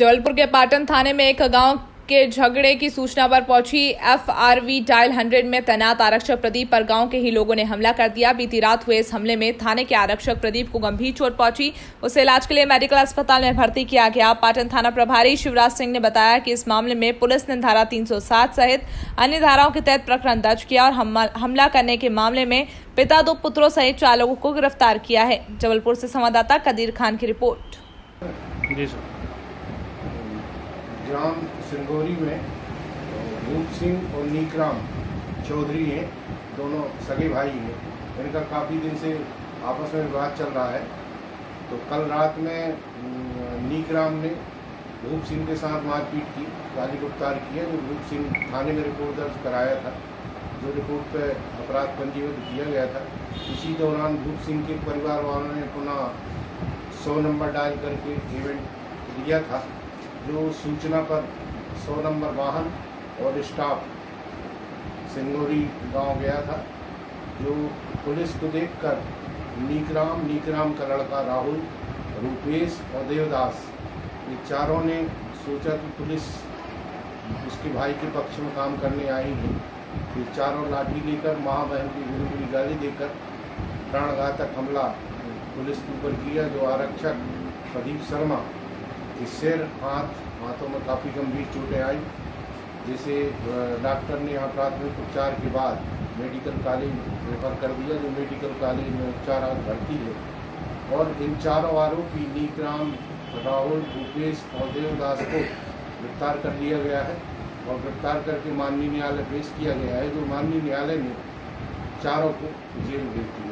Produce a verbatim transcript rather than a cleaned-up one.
जबलपुर के पाटन थाने में एक गांव के झगड़े की सूचना पर पहुंची एफआरवी डायल हंड्रेड में तैनात आरक्षक प्रदीप पर गांव के ही लोगों ने हमला कर दिया। बीती रात हुए इस हमले में थाने के आरक्षक प्रदीप को गंभीर चोट पहुंची, उसे इलाज के लिए मेडिकल अस्पताल में भर्ती किया गया। पाटन थाना प्रभारी शिवराज सिंह ने बताया कि इस मामले में पुलिस ने धारा तीन सौ सात सहित अन्य धाराओं के तहत प्रकरण दर्ज किया और हमला करने के मामले में पिता, दो पुत्रों सहित चार लोगों को गिरफ्तार किया है। जबलपुर से संवाददाता कदीर खान की रिपोर्ट। ग्राम सिंगौरी में भूप सिंह और नीकराम चौधरी हैं, दोनों सगे भाई हैं। इनका काफ़ी दिन से आपस में विवाद चल रहा है। तो कल रात में नीकराम ने भूप सिंह के साथ मारपीट की, गाली गलौज की है, जो भूप सिंह थाने में रिपोर्ट दर्ज कराया था, जो रिपोर्ट पे अपराध पंजीबद्ध किया गया था। इसी दौरान भूप सिंह के परिवार वालों ने पुनः सौ नंबर डायल करके इवेंट दिया था, जो सूचना पर सौ नंबर वाहन और स्टाफ सिंगौरी गांव गया था। जो पुलिस को देखकर नीकराम नीकराम का लड़का राहुल, रुपेश और देवदास, ये चारों ने सोचा कि पुलिस उसके भाई के पक्ष में काम करने आई है। ये चारों लाठी लेकर मां बहन की गुरु की गाली देकर प्राणघातक हमला पुलिस के ऊपर किया। जो आरक्षक प्रदीप शर्मा, सिर हाथ हाथों में काफ़ी गंभीर चोटें आई, जिसे डॉक्टर ने यहाँ प्राथमिक उपचार के बाद मेडिकल कॉलेज रेफर कर दिया, जो मेडिकल कॉलेज में उपचार आज भर्ती है। और इन चारों आरोपी नीकराम, राहुल, रुपेश और देवदास को गिरफ्तार कर लिया गया है और गिरफ्तार करके माननीय न्यायालय पेश किया गया है, जो माननीय न्यायालय ने चारों को जेल भेज दिया।